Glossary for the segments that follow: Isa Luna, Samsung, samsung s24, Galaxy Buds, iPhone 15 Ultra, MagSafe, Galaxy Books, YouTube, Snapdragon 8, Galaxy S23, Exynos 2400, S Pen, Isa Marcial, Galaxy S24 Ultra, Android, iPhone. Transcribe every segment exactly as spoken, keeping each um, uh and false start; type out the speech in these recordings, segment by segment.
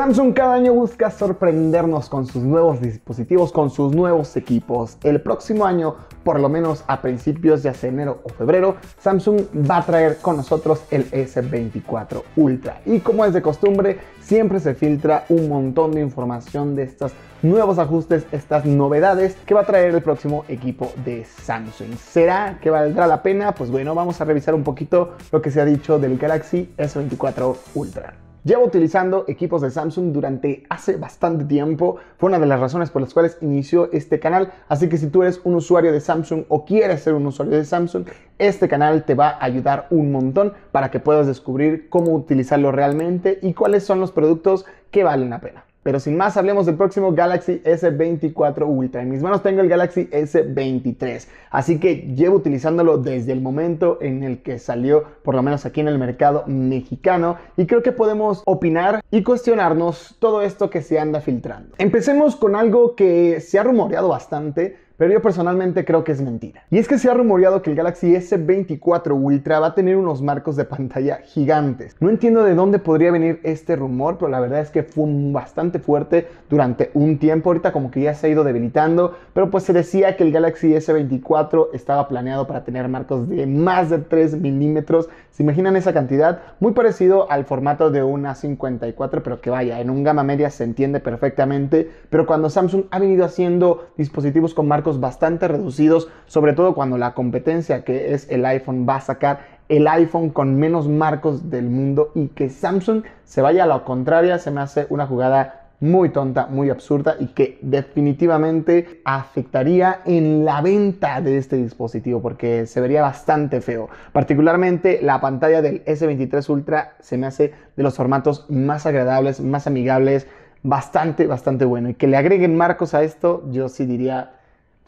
Samsung cada año busca sorprendernos con sus nuevos dispositivos, con sus nuevos equipos. El próximo año, por lo menos a principios de enero o febrero, Samsung va a traer con nosotros el S veinticuatro Ultra. Y como es de costumbre, siempre se filtra un montón de información de estos nuevos ajustes, estas novedades que va a traer el próximo equipo de Samsung. ¿Será que valdrá la pena? Pues bueno, vamos a revisar un poquito lo que se ha dicho del Galaxy S veinticuatro Ultra. Llevo utilizando equipos de Samsung durante hace bastante tiempo, fue una de las razones por las cuales inició este canal, así que si tú eres un usuario de Samsung o quieres ser un usuario de Samsung, este canal te va a ayudar un montón para que puedas descubrir cómo utilizarlo realmente y cuáles son los productos que valen la pena. Pero sin más, hablemos del próximo Galaxy S veinticuatro Ultra. En mis manos tengo el Galaxy S veintitrés, así que llevo utilizándolo desde el momento en el que salió, por lo menos aquí en el mercado mexicano, y creo que podemos opinar y cuestionarnos todo esto que se anda filtrando. Empecemos con algo que se ha rumoreado bastante, pero yo personalmente creo que es mentira. Y es que se ha rumoreado que el Galaxy S veinticuatro Ultra va a tener unos marcos de pantalla gigantes. No entiendo de dónde podría venir este rumor, pero la verdad es que fue bastante fuerte durante un tiempo. Ahorita como que ya se ha ido debilitando, pero pues se decía que el Galaxy S veinticuatro estaba planeado para tener marcos de más de tres milímetros. ¿Se imaginan esa cantidad? Muy parecido al formato de una cincuenta y cuatro, pero que vaya, en un gama media se entiende perfectamente. Pero cuando Samsung ha venido haciendo dispositivos con marcos bastante reducidos, sobre todo cuando la competencia que es el iPhone va a sacar el iPhone con menos marcos del mundo, y que Samsung se vaya a la contraria, se me hace una jugada muy tonta, muy absurda, y que definitivamente afectaría en la venta de este dispositivo porque se vería bastante feo. Particularmente la pantalla del S veintitrés Ultra se me hace de los formatos más agradables, más amigables, bastante, bastante bueno, y que le agreguen marcos a esto, yo sí diría...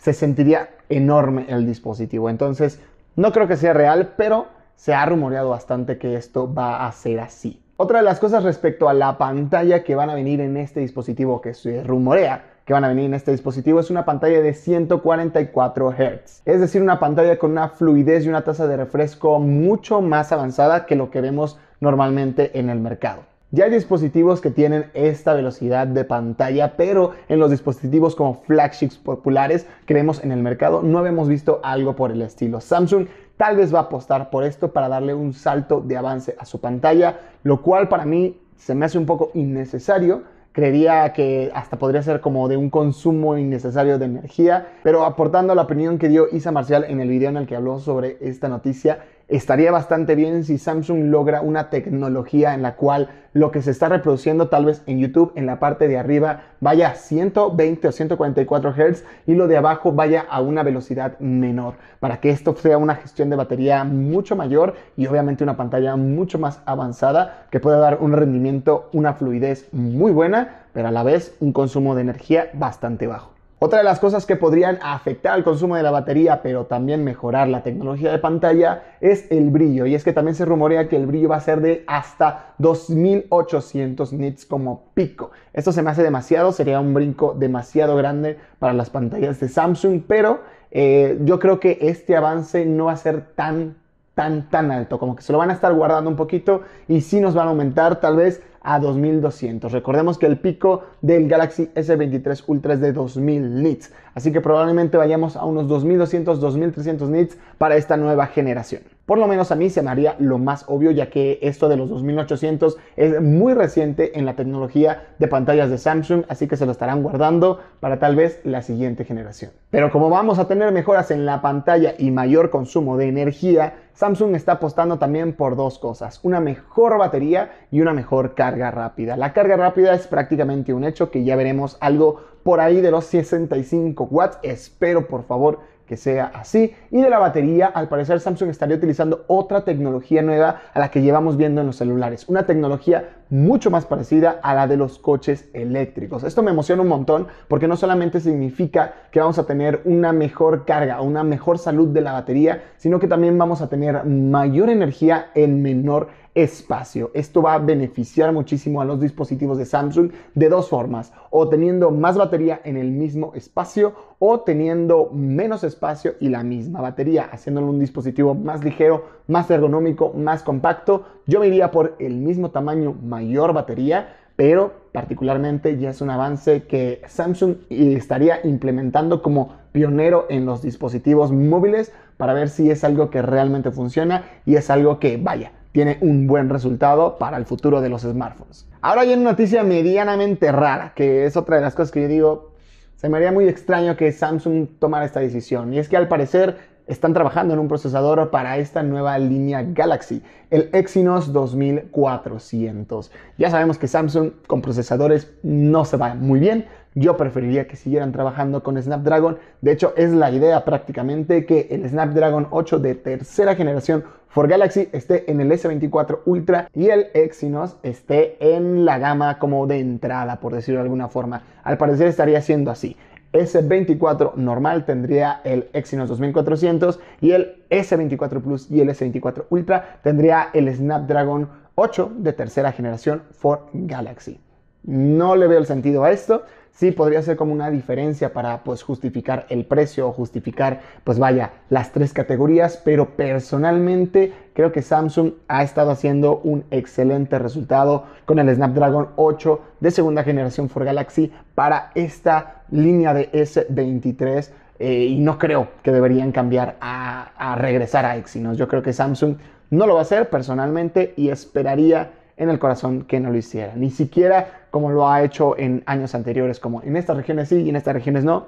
se sentiría enorme el dispositivo. Entonces no creo que sea real, pero se ha rumoreado bastante que esto va a ser así. Otra de las cosas respecto a la pantalla que van a venir en este dispositivo, que se rumorea que van a venir en este dispositivo, es una pantalla de ciento cuarenta y cuatro hertz, es decir, una pantalla con una fluidez y una tasa de refresco mucho más avanzada que lo que vemos normalmente en el mercado. Ya hay dispositivos que tienen esta velocidad de pantalla, pero en los dispositivos como flagships populares que vemos en el mercado no habíamos visto algo por el estilo. Samsung tal vez va a apostar por esto para darle un salto de avance a su pantalla, lo cual para mí se me hace un poco innecesario. Creería que hasta podría ser como de un consumo innecesario de energía, pero aportando la opinión que dio Isa Marcial en el video en el que habló sobre esta noticia, estaría bastante bien si Samsung logra una tecnología en la cual lo que se está reproduciendo tal vez en YouTube en la parte de arriba vaya a ciento veinte o ciento cuarenta y cuatro hertz y lo de abajo vaya a una velocidad menor, para que esto sea una gestión de batería mucho mayor y obviamente una pantalla mucho más avanzada que pueda dar un rendimiento, una fluidez muy buena, pero a la vez un consumo de energía bastante bajo. Otra de las cosas que podrían afectar al consumo de la batería, pero también mejorar la tecnología de pantalla, es el brillo. Y es que también se rumorea que el brillo va a ser de hasta dos mil ochocientos nits como pico. Esto se me hace demasiado, sería un brinco demasiado grande para las pantallas de Samsung, pero eh, yo creo que este avance no va a ser tan, tan, tan alto. Como que se lo van a estar guardando un poquito y sí nos van a aumentar tal vez a dos mil doscientos. Recordemos que el pico del Galaxy S veintitrés Ultra es de dos mil nits, así que probablemente vayamos a unos dos mil doscientos, dos mil trescientos nits para esta nueva generación. Por lo menos a mí se me haría lo más obvio, ya que esto de los dos mil ochocientos es muy reciente en la tecnología de pantallas de Samsung, así que se lo estarán guardando para tal vez la siguiente generación. Pero como vamos a tener mejoras en la pantalla y mayor consumo de energía, Samsung está apostando también por dos cosas: una mejor batería y una mejor carga rápida. La carga rápida es prácticamente un hecho, que ya veremos algo por ahí de los sesenta y cinco watts, espero por favor que sea así. Y de la batería, al parecer Samsung estaría utilizando otra tecnología nueva a la que llevamos viendo en los celulares, una tecnología mucho más parecida a la de los coches eléctricos. Esto me emociona un montón porque no solamente significa que vamos a tener una mejor carga, una mejor salud de la batería, sino que también vamos a tener mayor energía en menor espacio. Esto va a beneficiar muchísimo a los dispositivos de Samsung de dos formas: o teniendo más batería en el mismo espacio, o teniendo menos espacio y la misma batería, haciéndolo un dispositivo más ligero, más ergonómico, más compacto. Yo me iría por el mismo tamaño, mayor batería, pero particularmente ya es un avance que Samsung estaría implementando como pionero en los dispositivos móviles para ver si es algo que realmente funciona y es algo que, vaya, tiene un buen resultado para el futuro de los smartphones. Ahora hay una noticia medianamente rara, que es otra de las cosas que yo digo, se me haría muy extraño que Samsung tomara esta decisión, y es que al parecer están trabajando en un procesador para esta nueva línea Galaxy, el Exynos dos mil cuatrocientos. Ya sabemos que Samsung con procesadores no se va muy bien. Yo preferiría que siguieran trabajando con Snapdragon. De hecho, es la idea prácticamente que el Snapdragon ocho de tercera generación for Galaxy esté en el S veinticuatro Ultra y el Exynos esté en la gama como de entrada, por decirlo de alguna forma. Al parecer estaría siendo así. S veinticuatro normal tendría el Exynos dos mil cuatrocientos y el S veinticuatro Plus y el S veinticuatro Ultra tendría el Snapdragon ocho de tercera generación for Galaxy. No le veo el sentido a esto. Sí podría ser como una diferencia para pues justificar el precio o justificar pues vaya las tres categorías, pero personalmente creo que Samsung ha estado haciendo un excelente resultado con el Snapdragon ocho de segunda generación for Galaxy para esta línea de S veintitrés eh, y no creo que deberían cambiar a, a regresar a Exynos. Yo creo que Samsung no lo va a hacer personalmente y esperaría en el corazón que no lo hiciera, ni siquiera como lo ha hecho en años anteriores, como en estas regiones sí y en estas regiones no.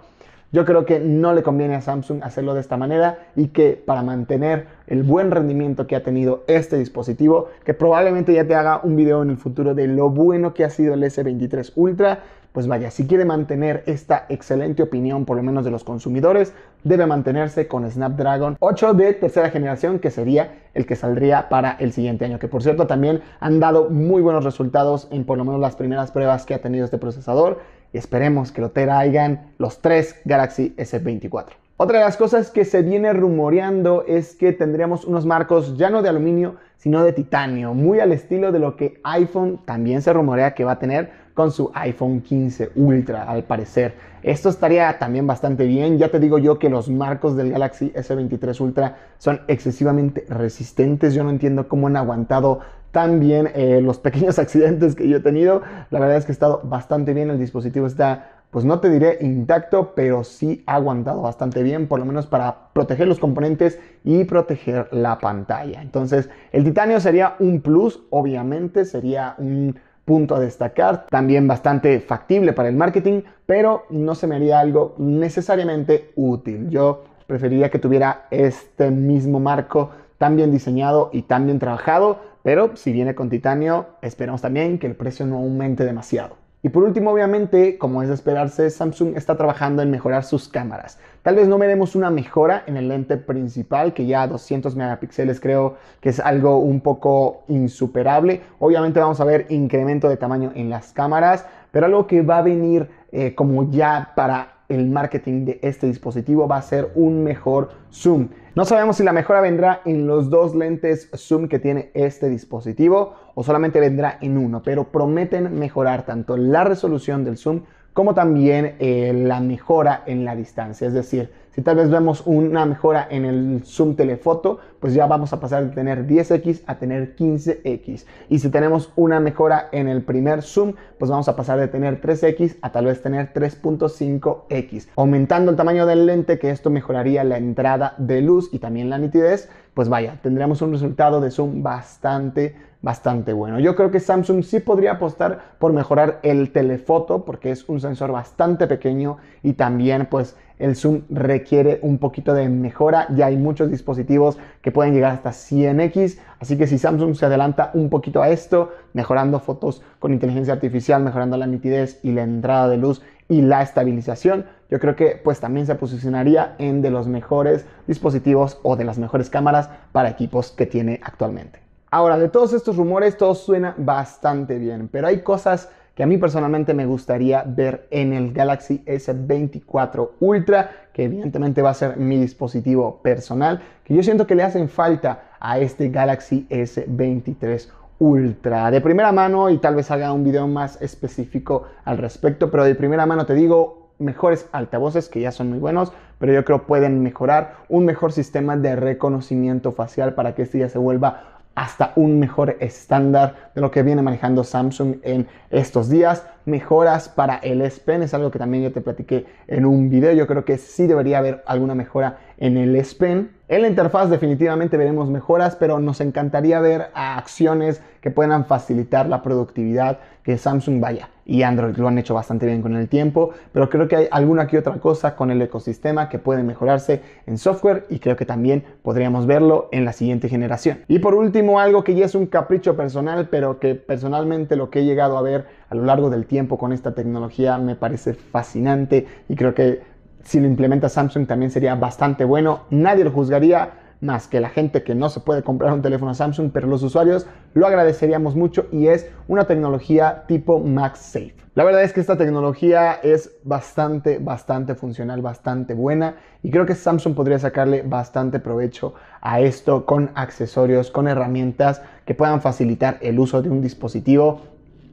Yo creo que no le conviene a Samsung hacerlo de esta manera y que para mantener el buen rendimiento que ha tenido este dispositivo, que probablemente ya te haga un video en el futuro de lo bueno que ha sido el S veintitrés Ultra, pues vaya, si quiere mantener esta excelente opinión, por lo menos de los consumidores, debe mantenerse con Snapdragon ocho de tercera generación, que sería el que saldría para el siguiente año. Que por cierto también han dado muy buenos resultados en por lo menos las primeras pruebas que ha tenido este procesador. Y esperemos que lo traigan los tres Galaxy S veinticuatro. Otra de las cosas que se viene rumoreando es que tendríamos unos marcos ya no de aluminio, sino de titanio, muy al estilo de lo que iPhone también se rumorea que va a tener con su iPhone quince Ultra, al parecer. Esto estaría también bastante bien. Ya te digo yo que los marcos del Galaxy S veintitrés Ultra son excesivamente resistentes. Yo no entiendo cómo han aguantado tan bien eh, los pequeños accidentes que yo he tenido. La verdad es que ha estado bastante bien. El dispositivo está, pues no te diré intacto, pero sí ha aguantado bastante bien, por lo menos para proteger los componentes y proteger la pantalla. Entonces, el titanio sería un plus, obviamente, sería un punto a destacar, también bastante factible para el marketing, pero no se me haría algo necesariamente útil. Yo preferiría que tuviera este mismo marco tan bien diseñado y tan bien trabajado, pero si viene con titanio, esperamos también que el precio no aumente demasiado. Y por último, obviamente, como es de esperarse, Samsung está trabajando en mejorar sus cámaras. Tal vez no veremos una mejora en el lente principal, que ya a doscientos megapíxeles creo que es algo un poco insuperable. Obviamente vamos a ver incremento de tamaño en las cámaras, pero algo que va a venir eh, como ya para el marketing de este dispositivo va a ser un mejor zoom. No sabemos si la mejora vendrá en los dos lentes zoom que tiene este dispositivo o solamente vendrá en uno, pero prometen mejorar tanto la resolución del zoom como también eh, la mejora en la distancia. Es decir, si tal vez vemos una mejora en el zoom telefoto, pues ya vamos a pasar de tener diez equis a tener quince equis. Y si tenemos una mejora en el primer zoom, pues vamos a pasar de tener tres equis a tal vez tener tres punto cinco equis. Aumentando el tamaño del lente, que esto mejoraría la entrada de luz y también la nitidez, pues vaya, tendremos un resultado de zoom bastante, bastante bueno. Yo creo que Samsung sí podría apostar por mejorar el telefoto, porque es un sensor bastante pequeño y también pues el zoom requiere un poquito de mejora. Ya hay muchos dispositivos que pueden llegar hasta cien equis, así que si Samsung se adelanta un poquito a esto, mejorando fotos con inteligencia artificial, mejorando la nitidez y la entrada de luz y la estabilización, yo creo que pues también se posicionaría en de los mejores dispositivos o de las mejores cámaras para equipos que tiene actualmente. Ahora, de todos estos rumores, todo suena bastante bien, pero hay cosas que a mí personalmente me gustaría ver en el Galaxy S veinticuatro Ultra, que evidentemente va a ser mi dispositivo personal, que yo siento que le hacen falta a este Galaxy S veintitrés Ultra. De primera mano, y tal vez haga un video más específico al respecto, pero de primera mano te digo, mejores altavoces que ya son muy buenos, pero yo creo pueden mejorar, un mejor sistema de reconocimiento facial para que este ya se vuelva hasta un mejor estándar de lo que viene manejando Samsung en estos días. Mejoras para el S Pen es algo que también yo te platiqué en un video. Yo creo que sí debería haber alguna mejora en el S Pen. En la interfaz definitivamente veremos mejoras, pero nos encantaría ver acciones que puedan facilitar la productividad que Samsung vaya. Y Android lo han hecho bastante bien con el tiempo, pero creo que hay alguna que otra cosa con el ecosistema que puede mejorarse en software, y creo que también podríamos verlo en la siguiente generación. Y por último, algo que ya es un capricho personal, pero que personalmente lo que he llegado a ver a lo largo del tiempo con esta tecnología me parece fascinante, y creo que si lo implementa Samsung también sería bastante bueno. Nadie lo juzgaría más que la gente que no se puede comprar un teléfono Samsung, pero los usuarios lo agradeceríamos mucho, y es una tecnología tipo MagSafe. La verdad es que esta tecnología es bastante, bastante funcional, bastante buena, y creo que Samsung podría sacarle bastante provecho a esto con accesorios, con herramientas que puedan facilitar el uso de un dispositivo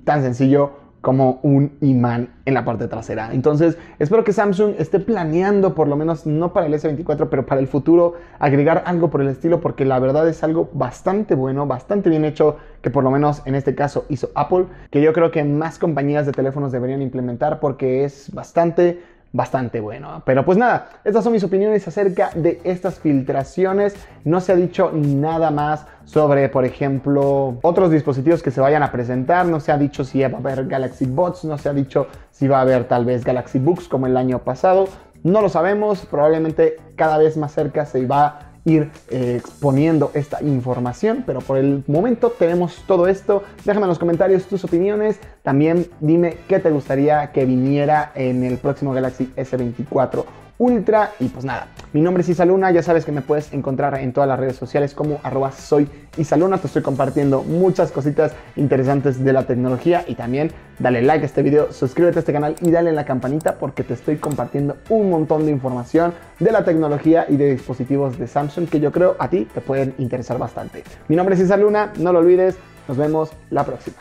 tan sencillo como un imán en la parte trasera. Entonces, espero que Samsung esté planeando, por lo menos no para el S veinticuatro, pero para el futuro, agregar algo por el estilo, porque la verdad es algo bastante bueno, bastante bien hecho, que por lo menos en este caso hizo Apple, que yo creo que más compañías de teléfonos deberían implementar, porque es bastante, bastante bueno. Pero pues nada, estas son mis opiniones acerca de estas filtraciones. No se ha dicho nada más sobre, por ejemplo, otros dispositivos que se vayan a presentar. No se ha dicho si va a haber Galaxy Buds, no se ha dicho si va a haber tal vez Galaxy Books como el año pasado. No lo sabemos, probablemente cada vez más cerca se va a ir eh, exponiendo esta información, pero por el momento tenemos todo esto. Déjame en los comentarios tus opiniones, también dime qué te gustaría que viniera en el próximo Galaxy S veinticuatro Ultra. Y pues nada, mi nombre es Isa Luna, ya sabes que me puedes encontrar en todas las redes sociales como arroba soy Isa Luna. Te estoy compartiendo muchas cositas interesantes de la tecnología, y también dale like a este video, suscríbete a este canal y dale en la campanita, porque te estoy compartiendo un montón de información de la tecnología y de dispositivos de Samsung que yo creo a ti te pueden interesar bastante. Mi nombre es Isa Luna, no lo olvides, nos vemos la próxima.